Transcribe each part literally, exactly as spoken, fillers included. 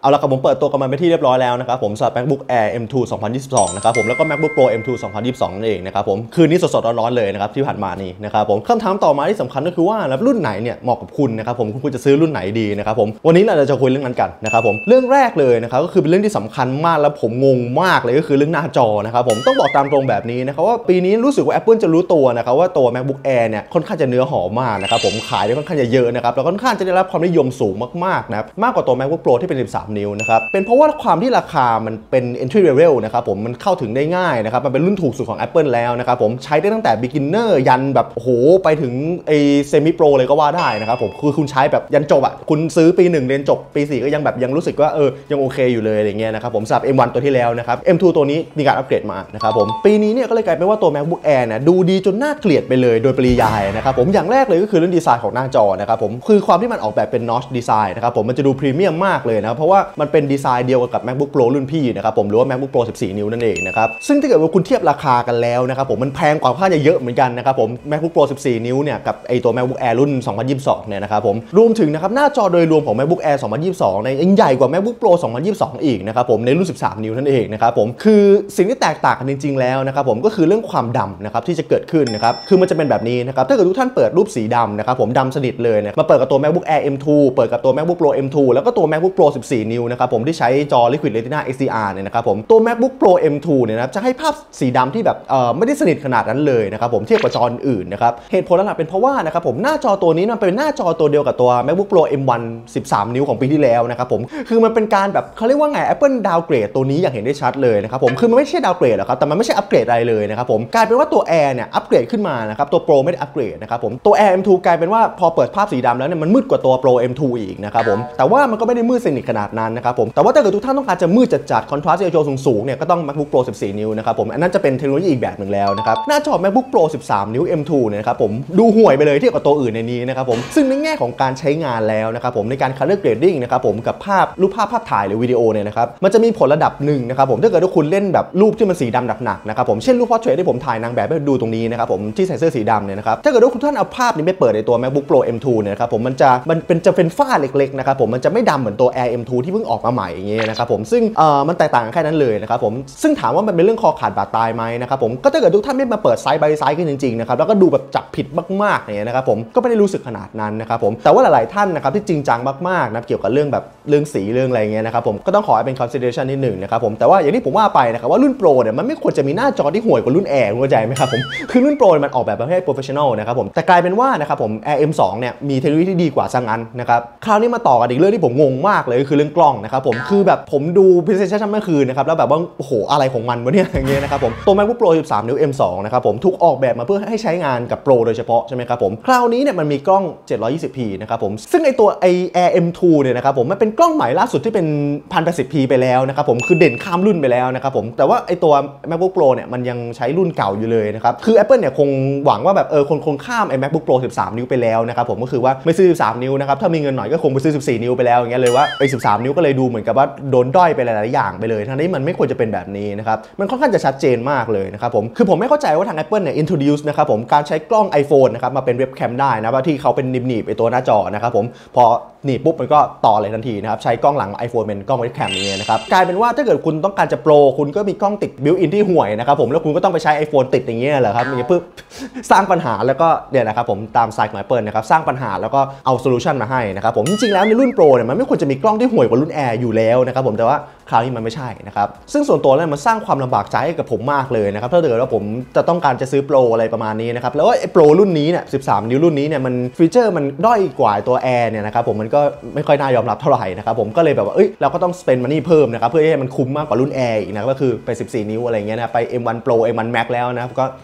เอาละครับผมเปิดตัวกันมาเป็นที่เรียบร้อยแล้วนะครับผมสำหรับ MacBook Air เอ็ม ทู สองพันยี่สิบสองนะครับผมแล้วก็ MacBook Pro เอ็ม ทู สองพันยี่สิบสองนั่นเองนะครับผมคืนนี้สดๆร้อนๆเลยนะครับที่ผ่านมานี้นะครับผมคำถามต่อมาที่สำคัญก็คือว่ารุ่นไหนเนี่ยเหมาะกับคุณนะครับผมคุณจะซื้อรุ่นไหนดีนะครับผมวันนี้เราจะคุยเรื่องนั้นกันนะครับผมเรื่องแรกเลยนะครับก็คือเป็นเรื่องที่สำคัญมากและผมงงมากเลยก็คือเรื่องหน้าจอนะครับผมต้องบอกตามตรงแบบนี้นะครับว่าปีนี้รู้สึกว่า Apple จะรู้ตัวนะครับว่าตัว MacBook Air เนี่ยค่อนข้างจะเนื้อหอมมากนะครับผมขายได้ค่อนข้างจะเยอะนะครับแล้วค่อนข้างจะได้รับความนิยมสูงมากๆนะครับมากกว่าตัว MacBook Pro ที่เป็นสิบสามนิ้วนะครับเป็นเพราะว่าความที่ราคามันเป็น entry level นะครับผมมันเข้าถึงได้ง่ายนะครับมันเป็นรุ่นถูกสุดของ Apple แล้วนะครับผมใช้ได้ตั้งแต่ beginner ยันแบบโหไปถึงไอ้ semi pro เลยก็ว่าได้นะครับผมคือคุณใช้แบบยันจบอ่ะคุณซื้อปีหนึ่งเรียนจบปีสี่ก็ยังแบบยังรู้สึกว่าเออยังโอเคอยู่เลยอะไรเงี้ยนะครับผมสำหรับ เอ็ม วัน ตัวที่แล้วนะครับ เอ็ม ทู ตัวนี้มีการอัปเกรดมานะครับผมปีนี้เนี่ยก็เลยกลายเป็นว่าตัว MacBook Air นะดูดีจนน่าเกลียดไปเลยโดยปริยายนะครับผมอย่างแรกเลยก็คือเรื่องดีไซน์ของหน้าจอนะครับผมคือความที่มันออกแบบเป็น notch design นะครับผมมันจะดูพรีเมียมมากเลยนะเพราะว่ามันเป็นดีไซน์เดียวกับ MacBook Pro รุ่นพี่นะครับผมหรือว่า MacBook Pro สิบสี่นิ้วนั่นเองนะครับซึ่งถ้าเกิดว่าคุณเทียบราคากันแล้วนะครับผมมันแพงกว่าค่าจะเยอะเหมือนกันนะครับผม MacBook Pro สิบสี่นิ้วเนี่ยกับไอตัว MacBook Air รุ่นสองพันยี่สิบสองเนี่ยนะครับผมรวมถึงนะครับหน้าจอโดยรวมของ MacBook Air สองพันยี่สิบสองเนี่ยใหญ่กว่า MacBook Pro สองพันยี่สิบสองอีกนะครับผมในรุ่นสิบสามนิ้วนั่นเองนะครับผมคือสิ่งที่แตกต่างกันจริงๆแล้วนะครับผมก็คือเรื่องความดำนะครับที่จะเกิดขึ้นนะครับคือมันจะเป็นแบบนี้นะครับถ้าเกิดทุกท่านเปิดรูปสีดำนะครับผมดำสนิทเลยเนี่ยมาเปิดกับตัว MacBook Air เอ็ม ทู เปิดกับตัว MacBook Pro เอ็ม ทู แล้วก็ตัว MacBook Pro สิบสี่นิ้วนะครับผมที่ใช้จอ Liquid Retina เอ็กซ์ ดี อาร์ เนี่ยนะครับผมตัว MacBook Pro เอ็ม ทู เนี่ยนะครับจะให้ภาพสีดำที่แบบเอ่อไม่ได้สนิทขนาดนั้นเลยนะครับผมเทียบกับจออื่นนะครับเหตุผลหลักเป็นเพราะว่านะครับผมหน้าจอตัวนี้มันเป็นหน้าจอตัวเดียวกับตัว MacBook Pro เอ็ม วัน สิบสามนิ้วของปีที่แล้วนะครับผมคือมันเป็นการแบบเขาเรียกว่าไง Apple ดาวเกรดตัวนี้อย่างเห็นได้ชัดเลยนะครับผมคือมันไม่ใช่ดาวเกรดหรอกครับแต่มันไม่ใช่อัปเกรดอะไรเลยนะครับผมกลายเป็นว่าตัว Air เนี่ยอัปเกรดขึ้นมานะครับตัว Pro ไม่ได้อัปเกรดนะครับผมตัว Air เอ็ม ทู กลายเป็นว่าพอเปิดภาพสีดำแล้วเนี่ยมันมืดกว่าตัว Pro เอ็ม ทู อีกนะครับผมแต่ว่ามันก็ไม่ได้มืดสนิทขนาดนั้นนะครับผมแต่ว่าถ้าเกิดทุกท่านต้องการจะมืดจัดๆ Contrast Ratio สูงๆเนี่ยก็ต้อง MacBook Pro สิบสี่นิ้วนะครับผมอันนั้นจะเป็นเทคโนโลยีอีกแบบหนึ่งแล้วนะครับหน้าจอ MacBook Pro สิบสามนิ้ว เอ็ม ทู เนี่ยนะครับผมดูห่วยไปเลยเทียบกับตัวอื่นในนี้นะครับผมซึ่งในแง่ของการใช้งานแล้วนะครับผมในการ Color Grading นะครับผมกับภาพรูปภาพภาพถ่ายหรือวิดีโอเนี่ยนะครับมันจะมีผลระดับหนึ่งนะครับผมถ้าเกิดว่าคุณเล่นแบบรูปที่มันสีดำหนักๆนะครับผมเช่นรูป Portrait ที่ผมถ่ายนางแบบให้ดูตรงนี้นะครับผมที่ใส่เสื้อสีดำเนี่ยนะครับถ้าเกิดว่าคุณท่านเอาภาพนี้ไปเปิดในตัว MacBook Pro เอ็ม ทู เนี่ยนะครับผมมันจะมันเป็นจะเป็นฝ้าเล็กๆนะครับผมมันจะไม่ดำเหมือนตัว Air เอ็ม ทู ที่เพิ่งออกมาใหม่อย่างเงี้ยนะครับผมซึ่งเอ่อมันแตกต่างกันแค่นั้นเลยนะครับผมซึ่งถามว่ามันเป็นเรื่องคอขาดบาดตายไหมนะครับผมก็ถ้าเกิดทุกท่านไม่มาเปิดไซส์ใบไซส์กันจริงๆนะครับแล้วก็ดูแบบจับผิดมากๆอย่างเงี้ยนะครับผมก็ไม่ได้รู้สึกขนาดนั้นนะครับผมแต่ว่าหลายๆท่านนะครับที่จริงจังมากๆนะเกี่ยวกับเรื่องแบบเรื่องสีเรื่องอะไรเงี้ยนะครับผมก็ต้องขอให้เป็น consideration นิดหนึ่งนะครับผมแต่ว่าอย่างที่ผมว่าไปนะครับว่ารุ่น Pro เนี่ยมันไม่ควรจะมีหน้าจอที่ห่วยกว่ารุ่น Air เข้าใจไหมครับผมคือรุ่น Pro มันออกแบบมาให้ professional นะครับผมแต่กลายเป็นว่านะครับผม Air เอ็ม ทู เนี่ยมีเทคโนโลยีที่ดีกว่าซะงั้นนะครับคราวนี้มาต่อกันอีกเรื่องที่ผมงงมากเลยคือเรื่องกล้องนะครับผมคือแบบผมดู presentation เมื่อคืนนะครับแล้วแบบว่าโอ้โหอะไรของมันวะเนี่ยอย่างเงี้ยนะครับผมตัว MacBook Pro สิบสามนิ้ว เอ็ม ทู นะครับผมถูกออกแบบมาเพื่อให้ใช้งานกับ Pro โดยเฉพาะใช่ไหมครับผมคราวนี้เนี่ยมันมีกล้อง เจ็ดร้อยยี่สิบพี นะครับผมซึ่งไอตัวไอ Air เอ็ม ทู เนี่ยนะครับผมมันเป็นกล้องใหม่ล่าสุดที่เป็น หนึ่งพันแปดสิบพี ไปแล้วนะครับผมคือเด่นข้ามรุ่นไปแล้วนะครับผมแต่ว่าไอตัว MacBook Pro เนี่ยมันยังใช้รุ่นเก่าอยู่เลยนะครับคือ Apple เนี่ยคงหวังว่าแบบเออคนคงข้ามไอ MacBook Pro สิบสามนิ้วไปแล้วนะครับผมก็คือว่าไม่ซื้อสิบสามนิ้วนะครับถ้ามีเงินหน่อยก็คงไปซื้อสิบสี่นิ้วไปแล้วอย่างเงี้ยเลยว่าไอสิบสามนิ้วก็เลยดูเหมือนกับว่าโดนด้อยไปหลายๆอย่างไปเลยทั้งที่มันไม่ควรจะเป็นแบบนี้นะครับมันค่อนข้างจะชัดเจนมากเลยนะครับผมคือผมไม่เข้าใจว่าทาง Apple เนี่ย introduce นะครับผมการใช้กล้อง iPhone นะครับมาเป็น webcam ได้นะว่าที่เขาเป็นหนีบๆไอตัวหน้าจอนะครับผมพอหนีบปุ๊บมันก็ต่อเลยทันทีนะครับใช้กล้องหลัง iPhone เป็นกล้อง webcam อย่างเงี้ยนะครับกลายเป็นว่าถ้าเกิดคุณต้องการจะโปรคุณก็มีกล้องติด built in ที่ห่วยนะครับผมแล้วคุณก็ต้องไปใช้ iPhone ติดอย่างเงี้ยเหรอครับอย่างเงี้ยปุ๊บสร้างปัญหาแล้วก็เนี่ยนะครับผมตามสายของ Apple นะครับสร้างปัญหาแล้วก็เอา solution มาให้นะครับผมจริงๆแล้วในรุ่น Pro เนี่ยมันไม่ควรจะมีกล้องที่ห่วยกว่ารุ่น Air อยู่แล้วนะครับผมแต่ว่าคราวนี้มันไม่ใช่นะครับซึ่งส่วนตัวแล้วมันสร้างความลำบากใจให้กับผมมากเลยนะครับถ้าเกิดว่าผมจะต้องการจะซื้อ Pro อะไรประมาณนี้นะครับแล้วไอ้ Pro รุ่นนี้เนี่ยสิบสามนิ้วรุ่นนี้เนี่ยมันฟีเจอร์มันด้อยกว่าตัว Air เนี่ยนะครับผมมันก็ไม่ค่อยน่ายอมรับเท่าไหร่นะครับผมก็เลยแบบว่าเอ้ยเราก็ต้อง spend money เพิ่มนะครับเพื่อให้มันคุ้มมากกว่ารุ่น Air อีกนะก็คือไปสิบสี่นิ้วอะไรเงี้ยนะไป เอ็ม วัน Pro เอ็ม วัน Max แล้วนะก็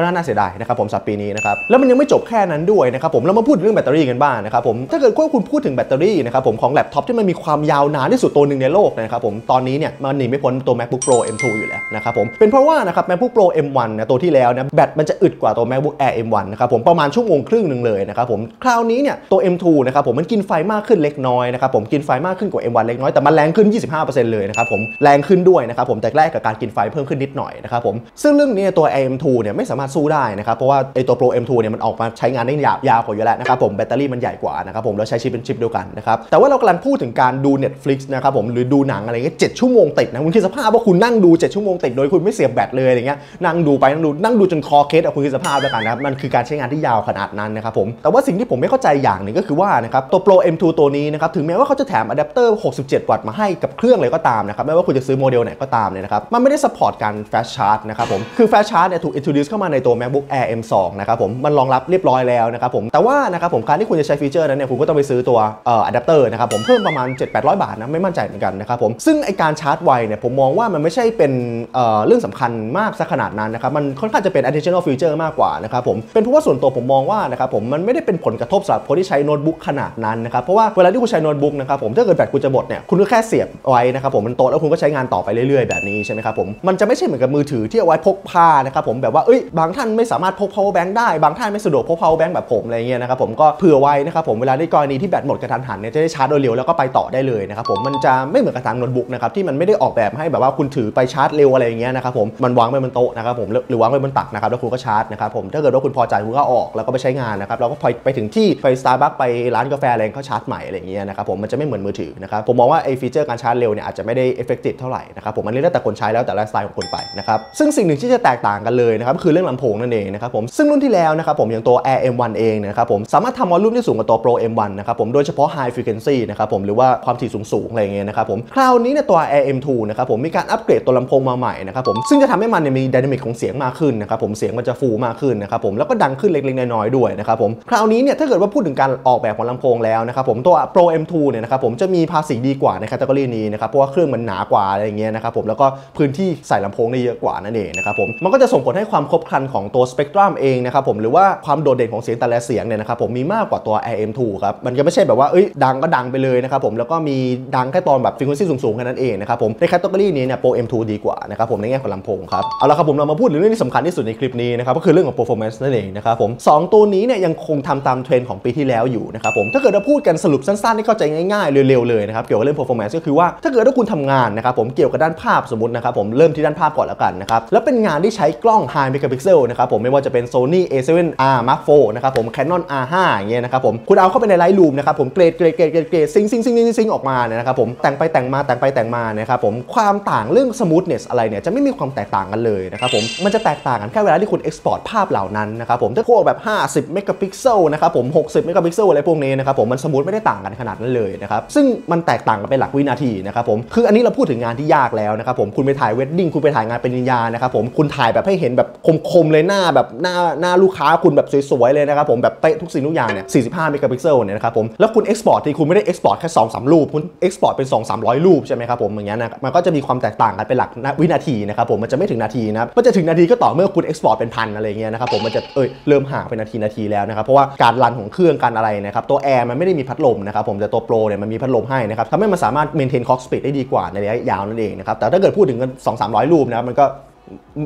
ก็น่าเสียดายนะครับผมสำหรับปีนี้นะครับแล้วมันยังไม่จบแค่นั้นด้วยนะครับผมเรามาพูดเรื่องแบตเตอรี่กันบ้างนะครับผมถ้าเกิดว่าคุณพูดถึงแบตเตอรี่นะครับผมของแล็ปท็อปที่มันมีความยาวนานที่สุดตัวหนึ่งในโลกนะครับผมตอนนี้เนี่ยมันหนีไม่พ้นตัว MacBook Pro เอ็ม ทู อยู่แล้วนะครับผมเป็นเพราะว่านะครับ MacBook Pro เอ็ม วัน นะตัวที่แล้วนะแบตมันจะอึดกว่าตัว MacBook Air เอ็ม วัน นะครับผมประมาณชั่วโมงครึ่งหนึ่งเลยนะครับผมคราวนี้เนี่ยตัว เอ็ม ทู นะครับผมมันกินไฟมากขึ้นเล็กน้อยนะครับผมกินไฟมากขึ้นกว่า เอ็ม วัน เล็กน้อยแต่มันแรงขึ้น ยี่สิบห้าเปอร์เซ็นต์ เลยนะครับผมแรงขึ้นด้วยนะครับผมแต่แรกกับการกินไฟเพิ่มขึ้นนิดหน่อยนะครับผมซึ่งเรื่องนี้ตัว เอ็ม ทู เนี่ยไม่สามารถ ารถสู้ได้นะครับเพราะว่าไอตัว Pro เอ็ม ทู เนี่ยมันออกมาใช้งานได้ยาวยาวกว่าอยู่แล้วนะครับผมแบตเตอรี่มันใหญ่กว่านะครับผมแล้วใช้ชิปเป็นชิปเดียวกันนะครับแต่ว่าเรากำลังพูดถึงการดู Netflix นะครับผมหรือดูหนังอะไรเงี้ยเจ็ดชั่วโมงติดนะคุณคิดสภาพว่าคุณนั่งดูเจ็ดชั่วโมงติดโดยคุณไม่เสียบแบตเลยอะไรเงี้ยนั่งดูไปนั่งดูนั่งดูจนคอเคสเอาคุณคิดสภาพแล้วกันนะครับมันคือการใช้งานที่ยาวขนาดนั้นนะครับผมแต่ว่าสิ่งที่ผมไม่เข้าใจอย่างหนึ่งก็คือว่านะครับตัว Pro เอ็ม ทู ตัวนี้นะครับถึงแม้ว่าเขาจะแถมอะแดปเตอร์หกสิบเจ็ดวัตต์มาให้กับเครื่องเลยก็ตามนะครับไม่ว่าคุณจะซื้อโมเดลไหนก็ตามเนี่ยนะครับมันไม่ได้ซัพพอร์ตการแฟลชชาร์จนะครับผมคือแฟลชชาร์จเนี่ยถูก introduce เข้ามาในตัว MacBook Air เอ็ม ทู นะครับผมมันรองรับเรียบร้อยแล้วนะครับผมแต่ว่านะครับผมการที่คุณจะใช้ฟีเจอร์นั้นเนี่ยคุณก็ต้องไปซื้อตัวเอ่ออะแดปเตอร์นะครับผมเพิ่มประมาณ เจ็ดพันแปดร้อย บาทนะไม่มั่นใจเหมือนกันนะครับผมซึ่งไอการชาร์จไวเนี่ยผมมองว่ามันไม่ใช่เป็นเอ่อเรื่องสำคัญมากซะขนาดนั้นนะครับมันค่อนข้างจะเป็น additional feature มากกว่านะครับผมเป็นเพราะว่าส่วนตัวผมมองว่านะครับผมมันไม่ได้เป็นผลกระทบสำหรับคนที่ใช้โน้ตบุ๊กขนาดนั้นนะครับเพราะว่าเวลาที่คุณใช้โน้ตบุ๊กนะครับผมถ้าเกิดแบตคุณจะหมดเนี่ยคุณก็แค่เสียบไว้นะครับผมมันโต๊ะแล้วคุณก็ใช้งานต่อไปเรื่อยๆแบบนี้ใช่ไหมครับผมมันจะไม่ใช่เหมือนกับมือถือที่เอาไว้พกพานะครับผมแบบว่าเอ้ยบางท่านไม่สามารถพก power bank ได้บางท่านไม่สะดวกพก power bank แบบผมอะไรเงี้ยนะครับผมก็เผื่อไว้นะครับผมเวลาในกรณีที่แบตหมดกระทันหันเนี่ยจะได้ชาร์จโดยเร็วแล้วก็ไปต่อได้เลยนะครับผมมันจะไม่เหมือนกับทางโน้ตบุ๊กนะครับที่มันไม่ได้ออกแบบให้แบบว่าคุณถือไปชาร์จเร็วอะไรอย่างเงี้ยนะครับผมมันวางไว้บนโต๊ะนะครับผมหรือวางไว้บนตักนะครับแล้วคุณก็ชาร์จนะครับผมถ้าเกิดว่าคุณพอใจคุณก็ออกแล้วก็ไปใช้งานนะครับแล้วก็ไปถึงที่ไป Starbucks ไปร้านกาแฟอะไรก็ชาร์จใหม่อะไรเงี้ยนะครับผมมันจะไม่เหมือนมือถือนะครับผมมองว่าไอ้ฟีเจอร์การชาร์จเร็วเนี่ยอาจจะไม่ได้ effective เท่าไหร่นะครับผมมันเรื่องแต่คนใช้แล้วแต่ไลฟ์สไตล์ของคนไปนะครับซึ่งสิ่งหนึ่งที่จะแตกต่างกันเลยนะครับคือเรื่องลำโพงนั่นเองนะครับผมซึ่งรุ่นที่แล้วนะครับผมอย่างตัว Air เอ็ม วัน เองนะครับผมสามารถทำวอลลุ่มที่สูงกว่าตัว Pro เอ็ม วัน นะครับผมโดยเฉพาะ High Frequency นะครับผมหรือว่าความถี่สูงๆอะไรเงี้ยนะครับผมคราวนี้เนี่ยตัว Air เอ็ม ทู นะครับผมมีการอัปเกรดตัวลำโพงมาใหม่นะครับผมซึ่งจะทำให้มันมีไดนามิกของเสียงมากขึ้นนะครับผมเสียงมันจะฟูมากขึ้นนะครับผมแล้วก็ดังขึ้นเล็กๆน้อยๆด้วยนะครับผมคราวนี้เนี่ยถ้าเกิดว่าพูดถึงการออกแบบของลำโพงแล้วนะครับผมตัว Pro เอ็ม ทู เนี่ยนะครับผมจะมีภาษีดีกว่าในแคตตากรีนี้นะครับเพราะว่าเครื่องมันหนากว่าอะไรเงี้ยนะครับผมแล้วก็พื้นที่ใส่ลำโพงได้เยอะกว่านั่นเองนะครับผมมันก็จะส่งผลให้ความครบครันของตัวสเปกตรัมเองนะครับผมหรือว่าความโดดเด่นของเสียงแต่ละเสียงเนี่ยนะครับผมมีมากกว่าตัว Air เอ็ม ทู ครับมันจะไม่ใช่แบบว่าเอ้ยดังก็ดังไปเลยนะครับผมแล้วก็มีดังแค่ตอนแบบฟรีควนซีสูงๆแค่นั้นเองนะครับผมในแคตตากรีนี้เนี่ย Pro เอ็ม ทู ดีกว่านะครับผมในแง่ของลำโพงครับเอาละครับผมเรามาพูดถึงเรื่องที่สำคัญที่สุดในคลิปนี้นะครับก็คือเรื่องของ performance นั่นเองนะครับผมสองตัวนี้เนี่ยยังคงทำตามเทรนด์ของปีที่แล้วอยู่นะครับผมถ้าเกิดเราพูดกันสรุปสั้นๆให้เข้าใจง่ายๆเร็วๆเลยนะครับเกี่ยวกับเรื่อง performance ก็คือว่าถ้าเกิดว่าคุณทำงานนะครับผมเกี่ยวกับด้านภาพสมมตินะครับผมเริ่มที่ด้านภาพก่อนแล้วกันนะครับแล้วเป็นงานที่ใช้กล้อง High Megapixel นะครับผมไม่ว่าจะเป็น Sony เอ เซเว่น อาร์ Mark โฟร์ นะครับผม Canon อาร์ ไฟว์ อย่างเงี้ยนะครับผมคุณเอาเข้าไปใน Lightroom นะครับผมเกรดเกรดเกรดเกรดซิงซิงซิงซิงซิงออกมานะครับผมแต่งไปแต่งมาแต่งไปแต่งมานะครับผมความต่างเรื่อง smoothness อะไรเนี่ยจะไม่มีความแตกต่างกันเลยนะครับผมมันจะแตกต่างกันแค่เวลาที่คุณ export ภาพเหล่านั้นนะครับผมถ้าพวกแบบ ห้าสิบ Megapixel นะครับผม หกสิบ Megapixel อะไรพวกนี้นะครับผมมัน smooth ไม่ได้ต่างกันขนาดนั้นเลยนะครับซึ่งมันแตกต่างกันเป็นหลักวินาทีนะครับผมคืออันนี้เราพูดถึงงานที่ยากแล้วนะครับผมคุณไปถ่าย wedding คุณไปถ่ายงานปริญญานะครับผมคุณถ่ายแบบให้เห็นแบบคมๆเลยหน้าแบบหน้าหน้าลูกค้าคุณแบบสวยๆเลยนะครับผมแบบเป๊ะทุกสิ่งทุกอย่างเนี่ยสี่สิบห้า เมกะพิกเซลเนี่ยนะครับผมแล้วคุณ export ที่คุณไม่ได้ export แค่ สองถึงสาม รูปคุณ export เป็น สองถึงสามร้อย รูปใช่ไหมครับผมอย่างเงี้ยนะมันก็จะมีความแตกต่างกันเป็นหลักวินาทีนะครับผมมันจะไม่ถึงนาทีนะมันจะถึงนาทีก็ต่อเมื่อคุณ export เป็นพันอะไรเงี้ยนะครับผมมันจะเอ้ยเริ่มห่างเป็นนาทีนาทีแล้วนะครับเพราะว่าการรันของเครื่องการอะไรนะครับตัว Air มันไม่ได้มีพัดลมนะครับผมแต่ตัว Pro เนี่ยมันมีพัดลมให้นะครับทำให้มันสามารถ maintain clock speed ได้ดีกว่าในระยะยาวนั่นเองนะครับแต่ถ้าเกิดพูดถึงกัน สองถึงสามร้อย รูปนะมันก็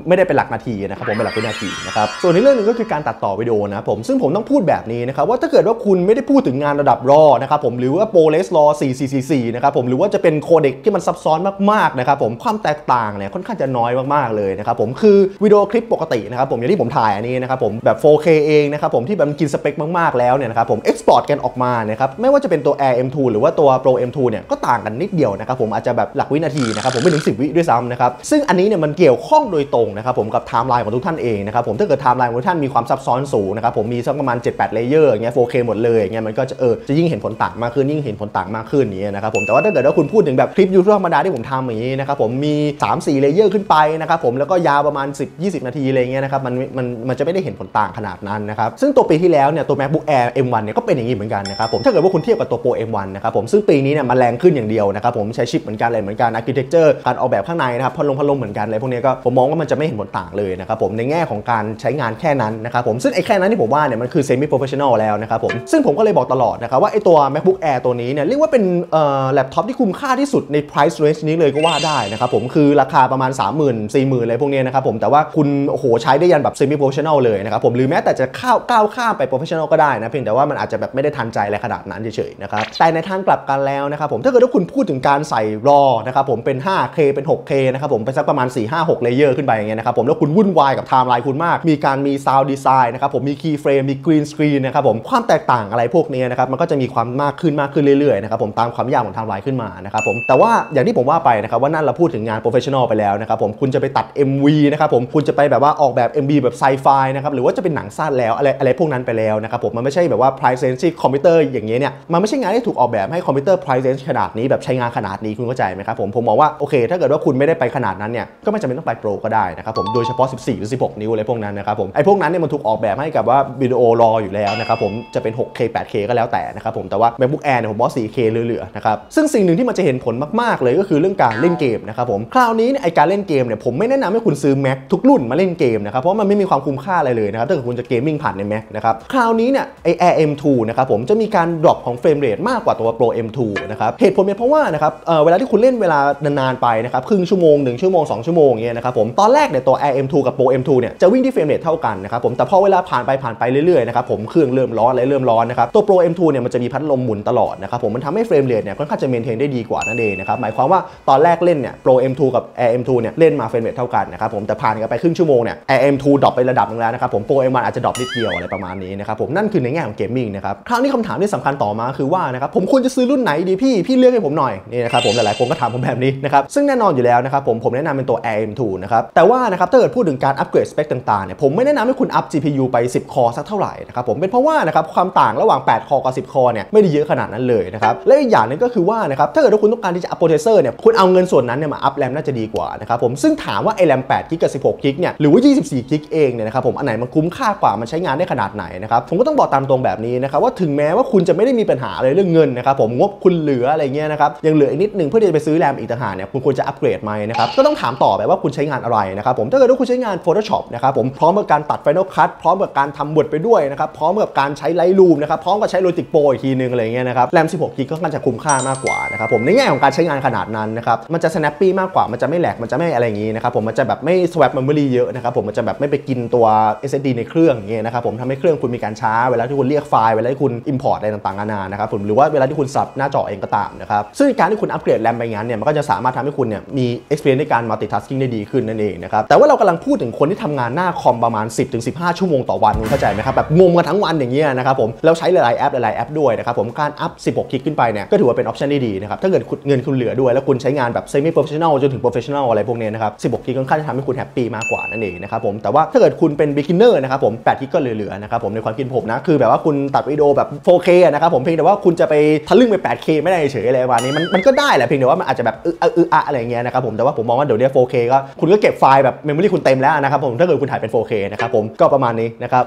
ไม่ได้เป็นหลักนาทีนะครับผมเป็นหลักวินาทีนะครับส่วนในเรื่องนึงก็คือการตัดต่อวิดีโอนะผมซึ่งผมต้องพูดแบบนี้นะครับว่าถ้าเกิดว่าคุณไม่ได้พูดถึงงานระดับรอนะครับผมหรือว่าโปรเลสรอสี่ สี่ สี่ สี่นะครับผมหรือว่าจะเป็นโคเด็กที่มันซับซ้อนมากๆนะครับผมความแตกต่างเนี่ยค่อนข้างจะน้อยมากๆเลยนะครับผมคือวิดีโอคลิปปกตินะครับผมอย่างที่ผมถ่ายอันนี้นะครับผมแบบ โฟร์เค เองนะครับผมที่แบบกินสเปคมากๆแล้วเนี่ยนะครับผม export กันออกมานะครับไม่ว่าจะเป็นตัว Air เอ็ม ทู หรือว่าตัว Pro เอ็ม ทู เนี่ยก็ต่างกันนิดเดียวนะครับผมอาจจะแบบหลักวินาทีนะครับผมไม่ถึงสิบวิด้วยซ้ำนะครับซึ่งอันนี้เนี่ยมันเกี่ยวข้องโดยตรงนะครับผมกับไทม์ไลน์ของทุกท่านเองนะครับผมถ้าเกิดไทม์ไลน์ของทุกท่านมีความซับซ้อนสูงนะครับผมมีสักประมาณ เจ็ดถึงแปด เลเยอร์อย่างเงี้ย โฟร์เค หมดเลยอย่างเงี้ยมันก็จะเออจะยิ่งเห็นผลต่างมากขึ้นยิ่งเห็นผลต่างมากขึ้นนี้นะครับผมแต่ว่าถ้าเกิดว่าคุณพูดถึงแบบคลิปยูทูบธรรมดาที่ผมทำอย่างนี้นะครับผมมี สามถึงสี่ เลเยอร์ขึ้นไปนะครับผมแล้วก็ยาวประมาณ สิบถึงยี่สิบ นาทีอะไรเงี้ยนะครับมันมันมันจะไม่ได้เห็นผลต่างขนาดนั้นนะครับซึ่งตัวปีที่แล้วเนี่ยตัว MacBook Air เอ็ม วัน เนี่ยก็เป็นอย่างนี้เหมือนกันนะครับผมถ้าเกิดว่าคุณเทียบกับตัว Pro เอ็ม วัน นะครับผมซึ่งปีนี้เนี่ยมันแรงขึ้นอย่างเดียวนะครับผมใช้ชิปเหมือนกันอะไรเหมือนกัน architecture การออกแบบข้างในนะครับพัดลมพัดลมเหมือนกันอะไรพวกนี้ก็ผมมองว่ามันจะไม่เห็นผลต่างเลยนะครับผมในแง่ของการใช้งานแค่นั้นนะครับผมซึ่งไอ้แค่นั้นที่ผมว่าเนี่ยมันคือ semi professional แล้วนะครับผมซึ่งผมก็เลยบอกตลอดนะครับว่าไอ้ตัว MacBook Air ตัวนี้เนี่ยเรียกว่าเป็นเอ่อแล็ปท็อปที่คุ้มค่าที่สุดใน price range นี้เลยก็ว่าได้นะครับผมคือราคาประมาณ สามหมื่น สี่หมื่น อะไรพวกนี้นะครับผมแต่ว่าคุณโอ้โหใช้ได้ยันแบบ semi professional เลยนะครับผมหรือแม้แต่จะข้าวก้าวข้ามไป professional ก็ได้นะเพียงแต่ว่ามันอาจจะแบบไม่ได้ทันใจอะไรขนาดนั้นเฉยๆนะครับแต่ในทางกลับกันแล้วนะครับผมถ้าเกิดว่าคุณพูดถึงการใส่ raw นะครับผมเป็น ห้าเค เป็น หกเค นะครับผมไปสักประมาณ สี่ ห้า หก เลเยอร์ อร์ขึ้นไปอย่างเงี้ยนะครับผมแล้วคุณวุ่นวายกับไทม์ไลน์คุณมากมีการมีซาวด์ดีไซน์นะครับผมมีคีย์เฟรมมีกรีนสกรีนนะครับผมความแตกต่างอะไรพวกนี้นะครับมันก็จะมีความมากขึ้นมากขึ้นเรื่อยๆนะครับผมตามความยากของไทม์ไลน์ขึ้นมานะครับผมแต่ว่าอย่างที่ผมว่าไปนะครับว่านั่นเราพูดถึงงานโปรเฟชชั่นอลไปแล้วนะครับผมคุณจะไปตัด เอ็ม วี นะครับผมคุณจะไปแบบว่าออกแบบ เอ็ม วี แบบไซไฟนะครับหรือว่าจะเป็นหนังสั้นแล้วอะไรอะไรพวกนั้นไปแล้วนะครับผมมันไม่ใช่แบบว่า price sensitive คอมพิวเตอร์อย่างเงี้ยเนี่ยมันไม่ใช่งานที่ถูกออกแบบให้คอมพิวเตอร์ price sensitive ขนาดนี้แบบใช้งานขนาดนี้คุณเข้าใจไหมครับผมผมมองว่าโอเคถ้าเกิดว่าคุณไม่ได้ไปขนาดนั้นเนี่ยก็ไม่จำเป็นต้องไปโปรก็ได้นะครับผมโดยเฉพาะสิบสี่หรือสิบหกนิ้วอะไรพวกนั้นนะครับผมไอ้พวกนั้นเนี่ยมันถูกออกแบบให้กับว่าวิดีโอรออยู่แล้วนะครับผมจะเป็น หกเค แปดเค ก็แล้วแต่นะครับผมแต่ว่า MacBook Air เนี่ยผมว่า สี่เค เหลือๆนะครับซึ่งสิ่งหนึ่งที่มันจะเห็นผลมากๆเลยก็คือเรื่องการเล่นเกมนะครับผมคราวนี้ไอการเล่นเกมเนี่ยผมไม่แนะนำให้คุณซื้อ Mac ทุกรุ่นมาเล่นเกมนะครับเพราะมันไม่มีความคุ้มค่าอะไรเลยนะครับถ้าเกิดคุณจะเกมมิ่งผ่านใน Mac นะครับคราวนี้เนี่ยไอ Air เอ็ม ทู นะครับผมจะมีการดรอปของเฟรมเรทมากกว่าตัว Pro เอ็ม ทู นะครับเหตุผลเป็นเพราะว่านะครับเอ่อเวลาที่คุณเล่นเวลานานๆไปนะครับครึ่งชั่วโมงหนึ่งชั่วโมงสองชั่วโมงอย่างเงี้ยนะครับผมตอนแรกเนี่ยตัว Air เอ็ม ทู กับ Pro เอ็ม ทู เนี่ยจะวิ่งที่เฟรมเรทเท่ากันนะครับผมแต่พอเวลาผ่านไปผ่านไปเรื่อยๆนะครับผมเครื่องเริ่มร้อนอะไรเริ่มร้อนนะครับตัว Pro เอ็ม ทู เนี่ยมันจะมีพัดลมหมุนตลอดนะครับผมมันทำให้เฟรมเรทเนี่ยค่อนข้างจะเมนเทนได้ดีกว่านั่นเองนะครับหมายความว่าตอนแรกเล่นเนี่ย Pro เอ็ม ทู กับ Air เอ็ม ทู เนี่ยเล่นมาเฟรมเรทเท่ากันนะครับผมแต่ผ่านกันไปครึ่งชั่วโมงเนี่ย Air เอ็ม ทู ดรอปไประดับนึงแล้วนะครับผม Pro เอ็ม วัน อาจจะดรอปนิดเดียวอะไรประมาณนี้นะครับผมนั่นคือในแง่ของเกมมิ่งนะครับคราวนี้คำถามที่สำคัญต่อมาคือว่านะครับผมควรจะซื้อรุ่นไหนดีพี่พี่เลือกให้ผมหน่อยนี่นะครับผมหลายๆคนก็ถามผมแบบนี้นะครับซึ่งแน่นอนอยู่แล้วนะครับผมผมแนะนำเป็นตัว Air เอ็ม ทู นะครับแต่ว่านะครับถ้าเกิดพูดถึงการอัปเกรดสเปคต่างๆเนี่ยผมไม่แนะนำให้คุณอัพ จี พี ยู ไปสิบคอสักเท่าไหร่นะครับผมเป็นเพราะว่านะครับความต่างระหว่างแปดคอกับสิบคอเนี่ยไม่ได้เยอะขนาดนั้นเลยนะครับและอีกอย่างนึงก็คือว่านะครับถ้าเกิดว่าคุณต้องการที่จะอัพโปรเซสเซอร์เนี่ยคุณเอาเงินส่วนนั้นเนี่ยมาอัพแรมน่าจะดีกว่านะครับผมซึ่งถามว่าไอ้แรมแปดกิกกับสิบหกกิกเนี่ยหรือว่ายี่สิบสี่กิกเองเนี่ยนะครับผมอันไหนมันคุ้มค่ากว่ามันใช้งานได้ขนาดไหนนะครับผมก็ต้องบอกตามตรงแบบนี้นะครับว่าถึงแม้ว่าคุณจะไม่ได้มีปัญหาอะไรเรื่องเงินนะครับผมงบคุณเหลืออะไรเงี้ยนะครับยังเหลืออีกนิดนึงเพื่อที่จะไปซื้อแรมอีกต่างหากเนี่ยคุณควรจะอัปเกรดไหมนะครับก็ต้องถามต่อไปว่าคุณใช้งานอะไรนะครับผมถ้าเกิดว่าคุณใช้งาน Photoshop นะครับผมพร้อมกับการตัด Final Cut พร้อมกับการทำบทไปด้วยนะครับพร้อมกับการใช้ Lightroom นะครับพร้อมกับใช้ Logic Pro อีกทีนึงอะไรเงี้ยนะครับแรมสิบหกกิกก็น่าจะคุ้มค่ามากกว่านะครับผมในแง่ของการใช้งานขนาดนั้นนะครับมันจะ snappy มากกว่ามันจะไม่แหลกมันจะไม่อะไรอย่างงี้นะครับผมมันจะแบบไม่ swap memory เยอะนะครับผมมันจะแบบไม่ไปกินตัว เอส เอส ดี ในเครื่องอย่างเงี้ยนะครับผมทำให้เครื่องคุณมีการช้าเวลาที่คุณเรียกไฟล์เวลาที่คุณ import อะไรต่างๆนานานะครับผมหรือว่าเวลาที่คุณสับหน้าจอเองก็ตามนะครับซึ่งการที่คุณอัปเกรดแรมไปงั้นเนี่ยมันก็จะสามารถทำให้คุณเนี่ยมี experience ในการ multitasking ได้ดีขึ้นนั่นเองนะครับแต่ว่าเรากำลังพูดถึงคนที่ทำงานหน้าคอมประมาณ สิบถึงสิบห้า ชั่วโมงต่อวันเข้าใจไหมครับแบบงมกันทั้งวันอย่างเงี้ยนะครับผมแล้วใช้หลายๆแอปหลายๆแอปด้วยนะครับผมการอัพสิบหกกิกขึ้นไปเนี่ยก็ถือว่าเป็น option ที่ดีนะครับถ้าเกิดเงินคุณเหลือด้วยแล้วคุณใช้งานแบบ semi professional จนถึง professional อะไรพวกนี้นะครับสิบหกกิกค่อนข้างจะทำให้คุณ happy มากกว่านั่นเองนะครับผมแต่ว่าถ้าเกิดคุณเป็น beginner นะครับผมแปดกิกก็เหลือๆนะครับผมในความคิดผมนะคือแบบว่าคุณตัดวิดีโอแบบ โฟร์เค นะครับผมเพียงแต่ว่าคุณจะไปทะลึ่งไป แปดเค ไม่ได้เฉยอะไรประมาณนี้มันมันก็ได้แหละเพียงแต่ว่ามันอาจจะแบบอื้ออื้ออะอะไรเงี้ยนะครับผมแต่ว่าผมมองว่าเดี๋ยวนี้ โฟร์เค ก็คุณก็เก็บไฟล์แบบเมมโมรี่คุณเต็มแล้วนะครับผมถ้าเกิดคุณถ่ายเป็น โฟร์เค นะครับผมก็ประมาณนี้นะครับ